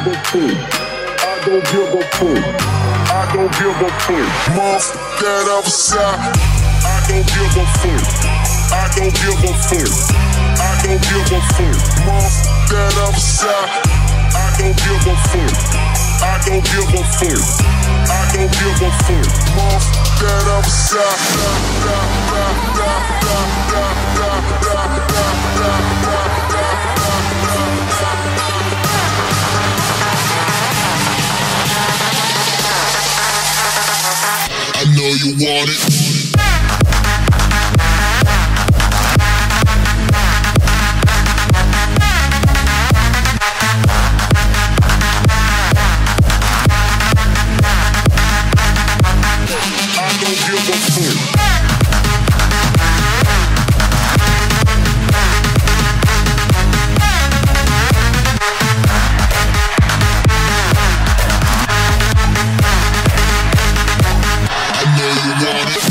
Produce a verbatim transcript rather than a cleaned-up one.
give a fuck. I don't give a fuck. I don't give a fuck. Muff that upside. I don't give a fuck. I don't give a fuck. I don't give a fuck. Muff that upside. I don't give a fuck. I don't give a fuck. I don't give a fuck. Muff that upside. I know you want it. I know you want it.